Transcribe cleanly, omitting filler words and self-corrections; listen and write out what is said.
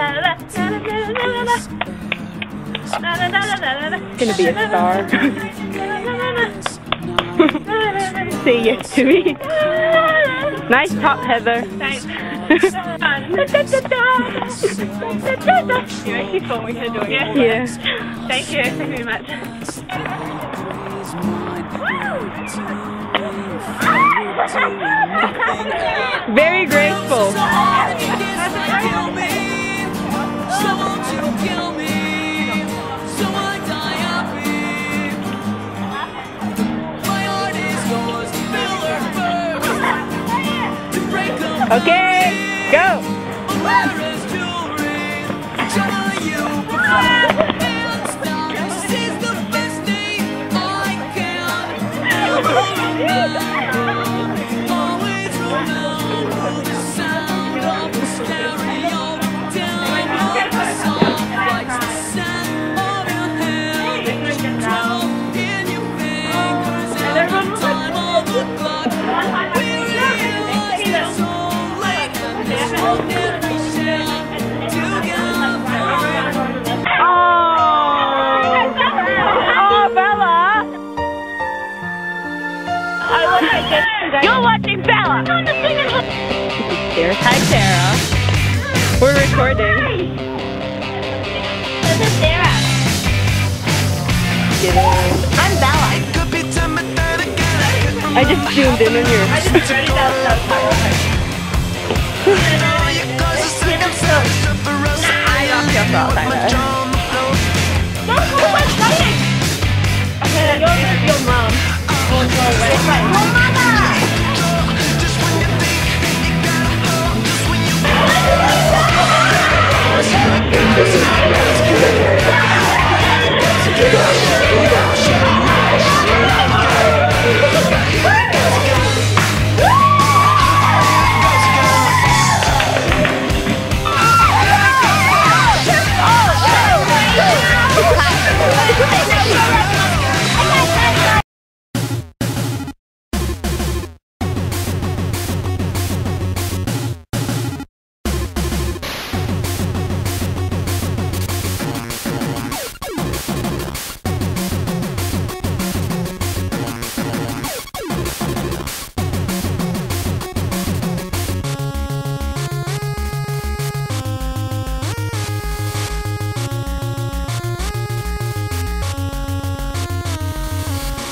Gonna be a star. Say yes to me. Nice top, Heather. Thanks. You actually told me to do it. Yeah. Thank you. Thank you very much. Very graceful. Okay, go! You're watching Bella! Hi, Sarah. We're recording. This is Sarah. I'm Bella. I just zoomed in on your... I just read it out loud. I don't feel fault either. Don't go away, okay, you're with your mom.